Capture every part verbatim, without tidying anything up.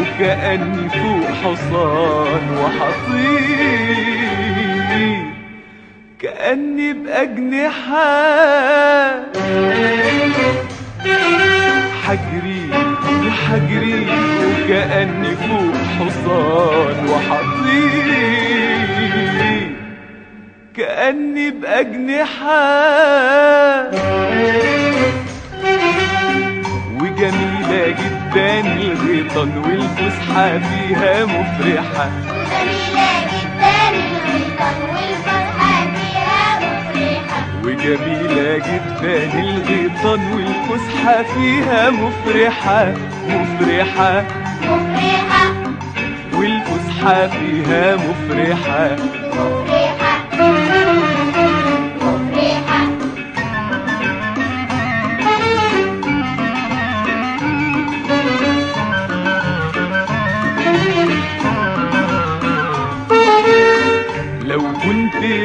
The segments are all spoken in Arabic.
وكأني فوق حصان وحصير، كأني بأجنحات حجري وحجري، وكأني فوق حصان وحصير، كأني بأجنحات وجميلة جدا. الغيطان والفسحة فيها مفرحة، وجميلة جدا الغيطان والفسحة فيها مفرحة، وجميلة جدا الغيطان والفسحة فيها مفرحة مفرحة مفرحة، والفسحة فيها مفرحة مفرحة مفرحة.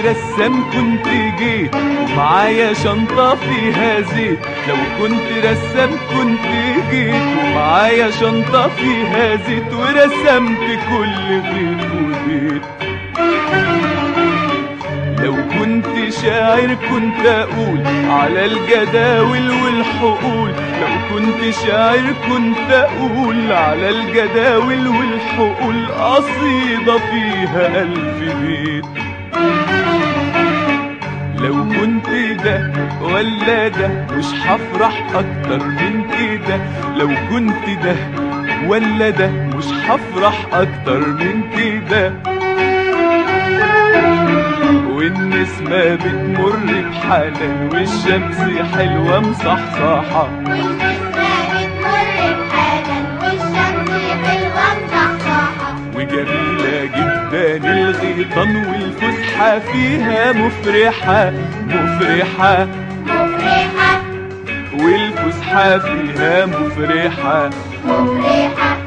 رسام كنت جيت ومعايا شنطة فيها زيت، لو كنت رسام كنت جيت ومعايا شنطة فيها زيت، ورسمت كل بيت وبيت. لو كنت شاعر كنت أقول على الجداول والحقول، لو كنت شاعر كنت أقول على الجداول والحقول، قصيدة فيها ألف بيت. لو كنت ده ولا ده مش هفرح اكتر من كده، لو كنت ده ولا ده مش هفرح اكتر من كده. والناس ما بتمر بحالا، والشمس حلوه مصحصحه، والناس ما بتمر بحالا، والشمس حلوه مصحصحه، وجميله جدا الغيطان والفسحه فيها مفرحة مفرحة مفرحة، والفسحة فيها مفرحة مفرحة.